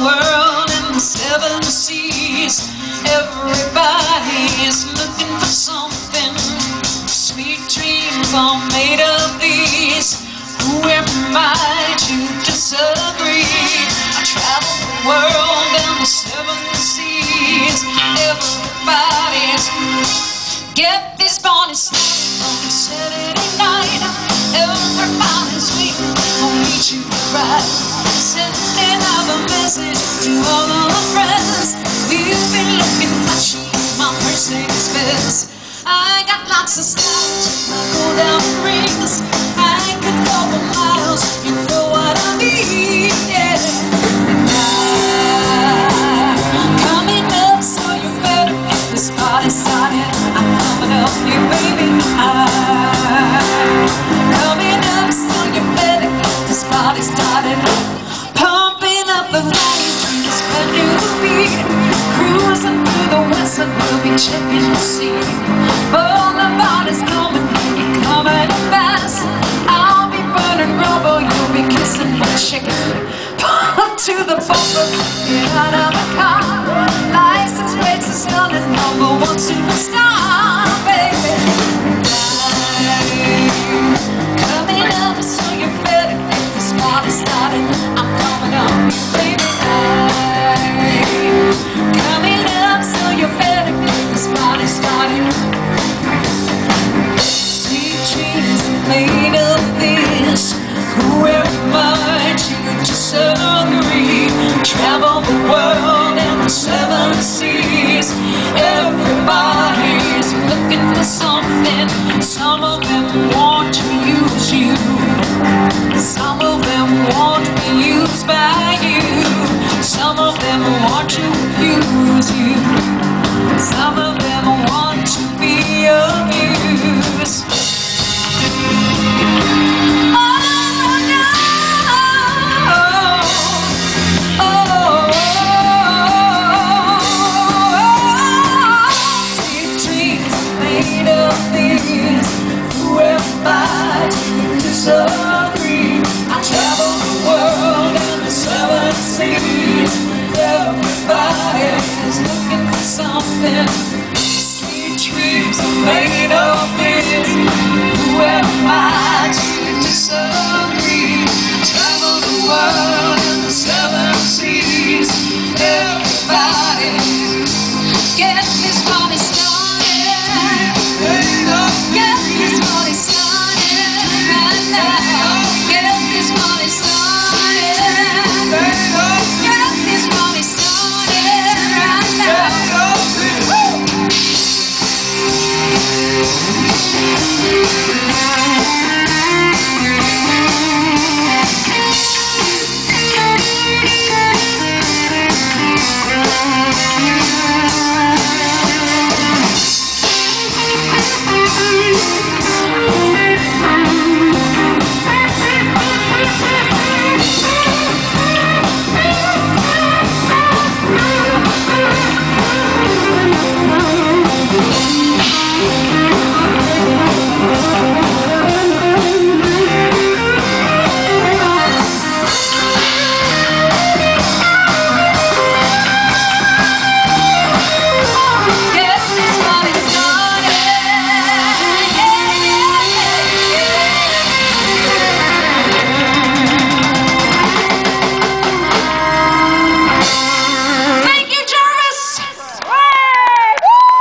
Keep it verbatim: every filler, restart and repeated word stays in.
world and the seven seas. Everybody is looking for something. Sweet dreams are made of these. Who am I to disagree? I travel the world and the seven seas. Everybody's get this bonus on Saturday night. Everybody's waiting for me to arrive. Sending out a message to all of our friends. We've been looking for cheap, my Mercedes Benz. I got lots of stuff, I go down rings. I could go for miles, you know what I mean, yeah. We'll be checking the sea. All the body's coming, you're coming fast. I'll be burning rubber, you'll be kissing my chicken. Pull up to the bumper, get out of the car.